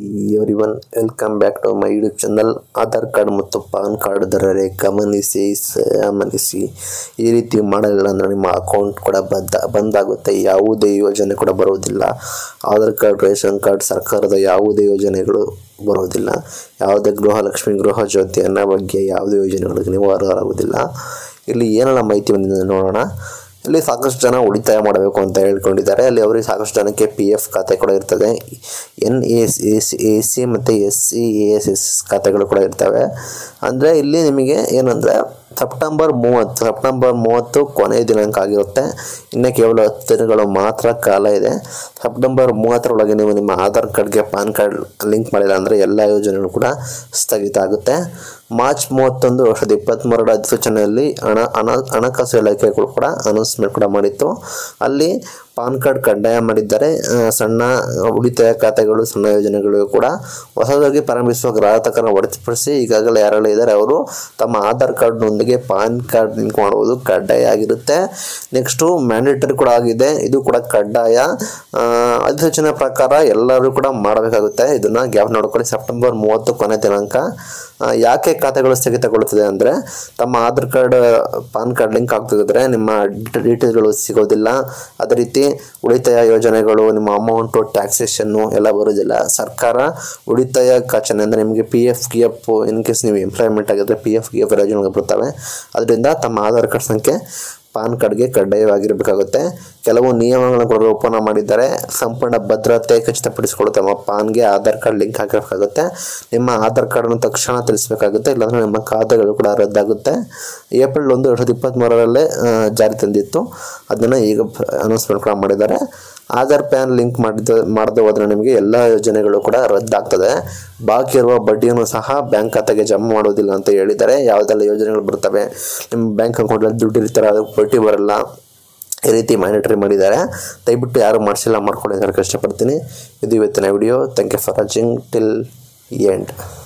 Everyone, welcome back to my YouTube channel. Aadhaar card ಮತ್ತು Pan card ಇದ್ದರರೆ ಗಮನಿಸಿ ಗಮನಿಸಿ ಈ ರೀತಿ ಮಾಡಲಿಲ್ಲ ಅಂದ್ರೆ ನಿಮ್ಮ ಅಕೌಂಟ್ ಕೂಡ ಬಂದಾಗುತ್ತೆ ಯಾವುದೇ ಯೋಜನೆ ಕೂಡ ಬರೋದಿಲ್ಲ Aadhaar card ರೇಷನ್ ಕಾರ್ಡ್ ಸರ್ಕಾರದ ಯಾವುದೇ ಯೋಜನೆಗಳು ಬರೋದಿಲ್ಲ ಯಾವುದೇ ಗೃಹ ಲಕ್ಷ್ಮಿ ಗೃಹ ಜ್ಯೋತಿ ಅನ್ನೋ ಬಗ್ಗೆ ಯಾವುದೇ ಯೋಜನೆಗಳಿಗೆ ನೀವು ಅರ್ಹ ಆಗೋದಿಲ್ಲ ಇಲ್ಲಿ ಏನೆಲ್ಲ ಮಾಹಿತಿ ಬಂದಿದೆ ನೋಡೋಣ ಇಲ್ಲಿ ಸಾಕಷ್ಟು ಜನ ಉಳಿತಾಯ ಮಾಡಬೇಕು ಅಂತ ಹೇಳಿಕೊಂಡಿದ್ದಾರೆ ಅಲ್ಲಿ ಅವರಿಗೆ ಸಾಕಷ್ಟು ಜನಕ್ಕೆ ಪಿಎಫ್ ಖಾತೆ ಕೂಡ ಇರ್ತದೆ ಎನ್ಎಎಸ್ಎಸಿ ಮತ್ತೆ ಎಸ್ಸಿಎಎಸ್ಎಸ್ ಖಾತೆಗಳು ಕೂಡ ಇರ್ತವೆ ಅಂದ್ರೆ ಇಲ್ಲಿ ನಿಮಗೆ ಏನಂದ್ರೆ ಸೆಪ್ಟೆಂಬರ್ 30 ಕೊನೆಯ ದಿನಾಂಕ ಆಗಿರುತ್ತೆ ಇನ್ನ ಕೇವಲ 10 ದಿನಗಳು ಮಾತ್ರ ಕಾಲ ಇದೆ ಸೆಪ್ಟೆಂಬರ್ 30 ಒಳಗೆ ನೀವು ನಿಮ್ಮ ಆಧಾರ್ ಕಾರ್ಡ್ ಗೆ ಪ್ಯಾನ್ ಕಾರ್ಡ್ ಲಿಂಕ್ ಮಾಡಿಲ್ಲ ಅಂದ್ರೆ ಎಲ್ಲಾ ಯೋಜನೆಗಳು ಕೂಡ ಸ್ಥಗಿತ ಆಗುತ್ತೆ ಮಾರ್ಚ್ 31 2023 ರ ಅಧಿಸೂಚನೆಯಲ್ಲಿ ಹಣಕಾಸು ಇಲಾಖೆ ಕೂಡ ಅನೌನ್ಸ್ಮೆಂಟ್ ಕೂಡ ಮಾಡಿತ್ತು ಅಲ್ಲಿ ಪಾನ್ ಕಾರ್ಡ್ ಕಡ್ಡಾಯ ಮಾಡಿದ್ದಾರೆ ಸಣ್ಣ ಉಳಿತಾಯ ಖಾತೆಗಳು ಸಣ್ಣ ಯೋಜನೆಗಳು ಕೂಡ ಹೊಸದಾಗಿ ಪ್ರಾರಂಭಿಸುವ ಗ್ರಾಹಕರನ್ನು ಹೊರತುಪಡಿಸಿ ಈಗಾಗಲೇ ಯಾರೆಲ್ಲ ಇದ್ದಾರೆ ಅವರು ತಮ್ಮ ಆಧಾರ್ ಕಾರ್ಡ್ ನೊಂದಿಗೆ ಪಾನ್ ಕಾರ್ಡ್ ಲಿಂಕ್ ಮಾಡುವುದು ಕಡ್ಡಾಯ ಆಗಿರುತ್ತೆ ನೆಕ್ಸ್ಟ್ ಮ್ಯಾಂಡೇಟರಿ ಕೂಡ ಆಗಿದೆ ಇದು ಕೂಡ ಕಡ್ಡಾಯ ಅಧಿಸೂಚನೆ ಪ್ರಕಾರ ಎಲ್ಲರೂ ಕೂಡ ಮಾಡಬೇಕಾಗುತ್ತೆ ಇದನ್ನ ಗ್ಯಾಪ್ ನೋಡಿಕೊಳ್ಳಿ ಸೆಪ್ಟೆಂಬರ್ 30 ಕೊನೆಯ ದಿನಾಂಕ ಯಾಕೆ ಖಾತೆಗಳು ಸ್ಥಗಿತಗೊಳ್ಳುತ್ತದೆ ಅಂದ್ರೆ ತಮ್ಮ Aadhaar card PAN card link ಆಗ್ತಿದ್ರೆ ನಿಮ್ಮ ಡೀಟೇಲ್ಗಳು ಸಿಗೋದಿಲ್ಲ ಅದೇ ರೀತಿ ಉಳಿತಾಯ ಯೋಜನೆಗಳು ನಿಮ್ಮ ಅಮೌಂಟ್ ಟ್ಯಾಕ್ಸೇಷನ್ ಎಲ್ಲ ಬರೋದಿಲ್ಲ ಸರ್ಕಾರ ಉಳಿತಾಯ ಖಾತೆ ಅಂದ್ರೆ ನಿಮಗೆ ಪಿಎಫ್ ಗಿಎಫ್ ಇನ್ ಕೇಸ್ ನೀವು ಎಂಪ್ಲಾಯ್ಮೆಂಟ್ ಆಗಿದ್ರೆ ಪಿಎಫ್ ಗಿಎಫ್ ಯೋಜನೆಗಳು ಬರ್ತವೆ ಅದರಿಂದ ತಮ್ಮ ಆಧಾರ್ ಕಾರ್ಡ್ ಸಂಖ್ಯೆ ಪಾನ್ ಕಾರ್ಡ್ ಗೆ ಕಡ್ಡಾಯವಾಗಿರಬೇಕಾಗುತ್ತೆ ಕೆಲವು ನಿಯಮಗಳನ್ನು ಕೂಡ ರೂಪನ ಮಾಡಿದ್ದಾರೆ ಸಂಪೂರ್ಣ ಭದ್ರತೆ ಖಚಿತಪಡಿಸಿಕೊಳ್ಳುತ್ತೆ ನಿಮ್ಮ ಪಾನ್ ಗೆ ಆಧಾರ್ ಕಾರ್ಡ್ ಲಿಂಕ್ ಹಾಕಬೇಕಾಗುತ್ತೆ ನಿಮ್ಮ ಆಧಾರ್ ಕಾರ್ಡ್ ಅನ್ನು ತಕ್ಷಣ ತಿಳಿಸಬೇಕಾಗುತ್ತೆ ಇಲ್ಲಾಂದ್ರೆ ನಿಮ್ಮ ಖಾತೆಗಳು ಕೂಡ ರದ್ದಾಗುತ್ತೆ ಏಪ್ರಿಲ್ 1 2023 ರಲ್ಲಿ ಜಾರಿ ತಂದಿತ್ತು ಅದನ್ನ ಈಗ ಅನೌನ್ಸ್ಮೆಂಟ್ ಕೂಡ ಮಾಡಿದ್ದಾರೆ ಆಧಾರ್ ಪ್ಯಾನ್ ಲಿಂಕ್ ಮಾಡದ ಹೋದರೆ ನಿಮಗೆ ಎಲ್ಲಾ ಯೋಜನೆಗಳು ಕೂಡ ರದ್ದಾಗ್ತದೆ ಬಾಕಿ ಇರುವ ಬಡ್ಡಿಯನ್ನು ಸಹ ಬ್ಯಾಂಕ್ ಖಾತೆಗೆ ಜಮಾ ಮಾಡೋದಿಲ್ಲ ಅಂತ ಹೇಳಿದ್ದಾರೆ ಯಾವುದೆಲ್ಲ ಯೋಜನೆಗಳು ಬರ್ತವೆ ನಿಮ್ಮ ಬ್ಯಾಂಕ್ ಅಕೌಂಟ್ ಅಲ್ಲಿ ದುಡ್ಡು ಇರ್ತಾರೆ ಅದಕ್ಕೆ ಬಡ್ಡಿ ಬರಲ್ಲ ಈ ರೀತಿ ಮ್ಯಾಂಡೇಟರಿ ಮಾಡಿದ್ದಾರೆ ದಯವಿಟ್ಟು ಯಾರು ಮಾಡಿಸಿಲ್ಲ ಮಾಡ್ಕೊಳ್ಳಿ ಅಂತ ಕಷ್ಟಪಡ್ತೀನಿ ಇದು ಇವತ್ತಿನ video thank you for watching till end